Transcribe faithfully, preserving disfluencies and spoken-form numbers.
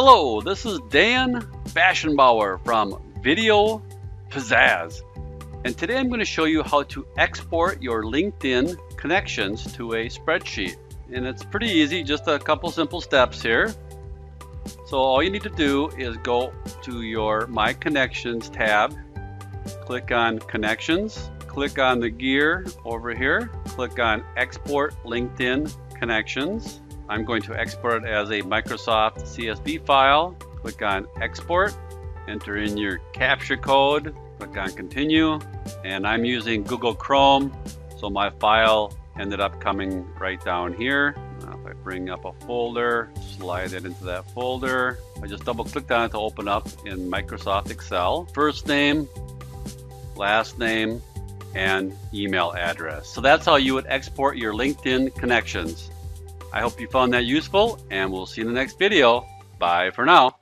Hello, this is Dan Faschingbauer from Video Pizzazz, and today I'm going to show you how to export your LinkedIn connections to a spreadsheet. And it's pretty easy, just a couple simple steps here. So all you need to do is go to your My Connections tab, click on Connections, click on the gear over here, click on Export LinkedIn Connections. I'm going to export it as a Microsoft C S V file. Click on Export, enter in your CAPTCHA code, click on Continue, and I'm using Google Chrome, so my file ended up coming right down here. Now if I bring up a folder, slide it into that folder, I just double clicked on it to open up in Microsoft Excel. First name, last name, and email address. So that's how you would export your LinkedIn connections. I hope you found that useful, and we'll see you in the next video. Bye for now.